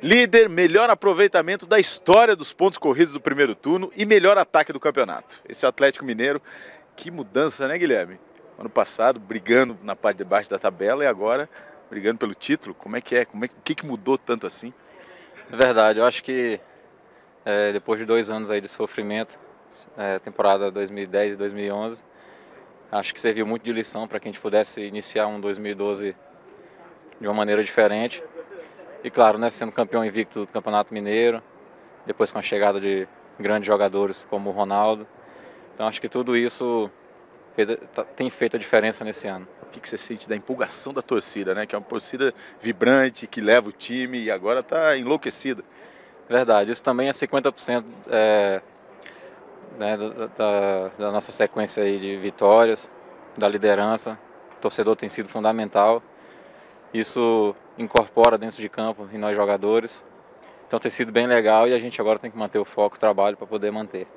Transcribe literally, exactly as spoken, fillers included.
Líder, melhor aproveitamento da história dos pontos corridos do primeiro turno e melhor ataque do campeonato. Esse é o Atlético Mineiro. Que mudança, né, Guilherme? Ano passado, brigando na parte de baixo da tabela e agora brigando pelo título. Como é que é? Como é que, que mudou tanto assim? É verdade, eu acho que é, depois de dois anos aí de sofrimento, é, temporada dois mil e dez e dois mil e onze, acho que serviu muito de lição para que a gente pudesse iniciar um dois mil e doze de uma maneira diferente. E claro, né, sendo campeão invicto do Campeonato Mineiro, depois com a chegada de grandes jogadores como o Ronaldo. Então acho que tudo isso fez, tem feito a diferença nesse ano. O que, que você sente da empolgação da torcida, né? Que é uma torcida vibrante, que leva o time e agora está enlouquecida. Verdade, isso também é cinquenta por cento é, né, da, da nossa sequência aí de vitórias, da liderança. O torcedor tem sido fundamental. Isso incorpora dentro de campo e nós jogadores. Então tem sido bem legal e a gente agora tem que manter o foco, o trabalho para poder manter.